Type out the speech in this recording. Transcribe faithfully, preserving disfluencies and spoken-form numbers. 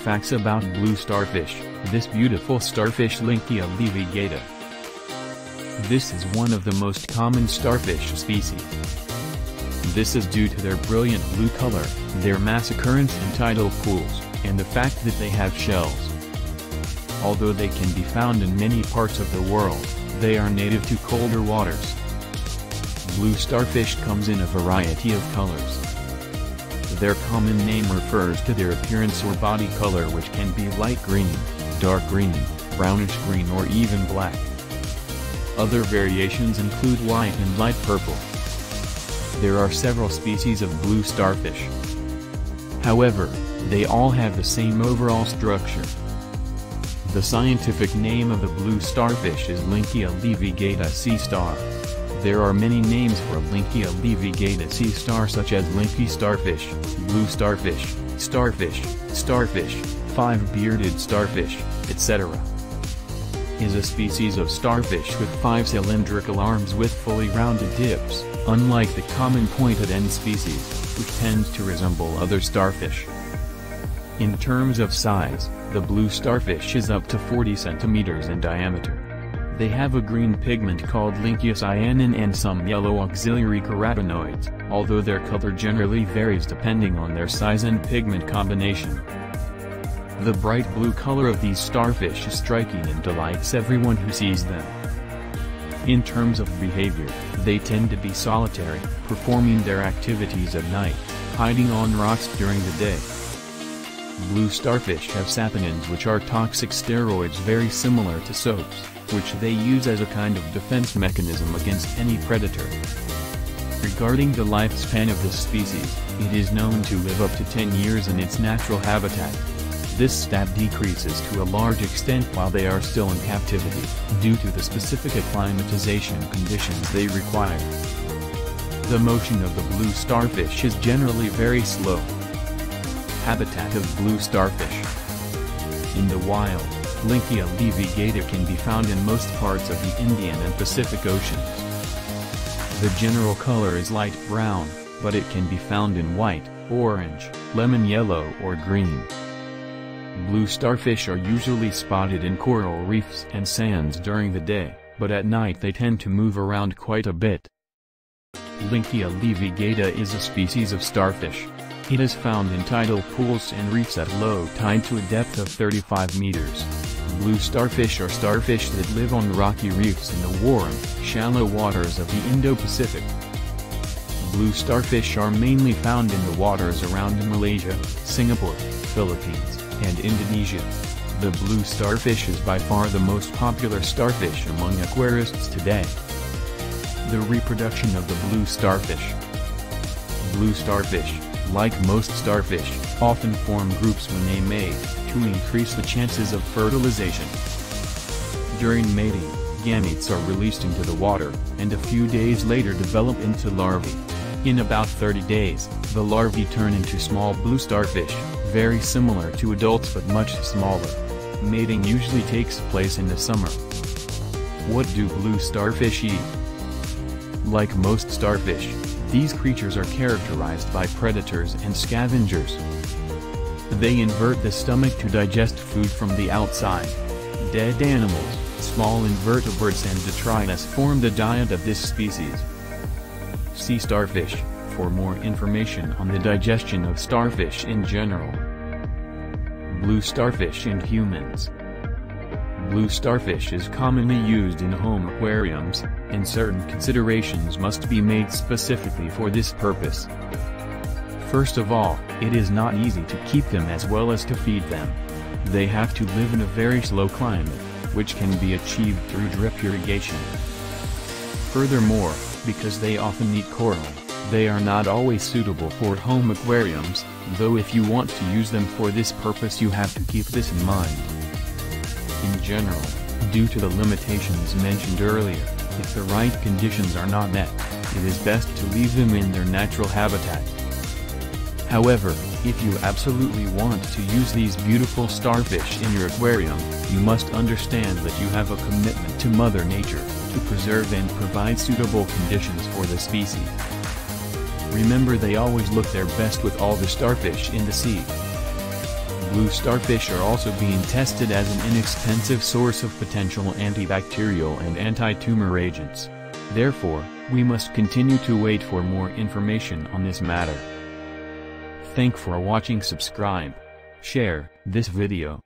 Facts about blue starfish, this beautiful starfish Linckia laevigata. This is one of the most common starfish species. This is due to their brilliant blue color, their mass occurrence in tidal pools, and the fact that they have shells. Although they can be found in many parts of the world, they are native to colder waters. Blue starfish comes in a variety of colors. Their common name refers to their appearance or body color, which can be light green, dark green, brownish green, or even black. Other variations include white and light purple. There are several species of blue starfish. However, they all have the same overall structure. The scientific name of the blue starfish is Linckia laevigata sea star. There are many names for Linckia laevigata sea star, such as Linckia starfish, blue starfish, starfish, starfish, five-bearded starfish, et cetera. Is a species of starfish with five cylindrical arms with fully rounded tips, unlike the common pointed end species, which tends to resemble other starfish. In terms of size, the blue starfish is up to forty centimeters in diameter. They have a green pigment called linckiacyanin and some yellow auxiliary carotenoids, although their color generally varies depending on their size and pigment combination. The bright blue color of these starfish is striking and delights everyone who sees them. In terms of behavior, they tend to be solitary, performing their activities at night, hiding on rocks during the day. Blue starfish have saponins, which are toxic steroids very similar to soaps, which they use as a kind of defense mechanism against any predator. Regarding the lifespan of this species, it is known to live up to ten years in its natural habitat. This stat decreases to a large extent while they are still in captivity, due to the specific acclimatization conditions they require. The motion of the blue starfish is generally very slow. Habitat of blue starfish. In the wild, Linckia laevigata can be found in most parts of the Indian and Pacific Oceans. The general color is light brown, but it can be found in white, orange, lemon yellow, or green. Blue starfish are usually spotted in coral reefs and sands during the day, but at night they tend to move around quite a bit. Linckia laevigata is a species of starfish. It is found in tidal pools and reefs at low tide to a depth of thirty-five meters. Blue starfish are starfish that live on rocky reefs in the warm, shallow waters of the Indo-Pacific. Blue starfish are mainly found in the waters around Malaysia, Singapore, Philippines, and Indonesia. The blue starfish is by far the most popular starfish among aquarists today. The reproduction of the blue starfish. Blue starfish, like most starfish, often form groups when they mate, to increase the chances of fertilization. During mating, gametes are released into the water, and a few days later develop into larvae. In about thirty days, the larvae turn into small blue starfish, very similar to adults but much smaller. Mating usually takes place in the summer. What do blue starfish eat? Like most starfish, these creatures are characterized by predators and scavengers. They invert the stomach to digest food from the outside. Dead animals, small invertebrates, and detritus form the diet of this species. Sea starfish. For more information on the digestion of starfish in general. Blue starfish in humans. Blue starfish is commonly used in home aquariums, and certain considerations must be made specifically for this purpose. First of all, it is not easy to keep them as well as to feed them. They have to live in a very slow climate, which can be achieved through drip irrigation. Furthermore, because they often eat coral, they are not always suitable for home aquariums, though if you want to use them for this purpose you have to keep this in mind. In general, due to the limitations mentioned earlier, if the right conditions are not met, it is best to leave them in their natural habitat. However, if you absolutely want to use these beautiful starfish in your aquarium, you must understand that you have a commitment to Mother Nature, to preserve and provide suitable conditions for the species. Remember, they always look their best with all the starfish in the sea. blue starfish are also being tested as an inexpensive source of potential antibacterial and anti-tumor agents. Therefore, we must continue to wait for more information on this matter. Thank for watching. Subscribe, share this video.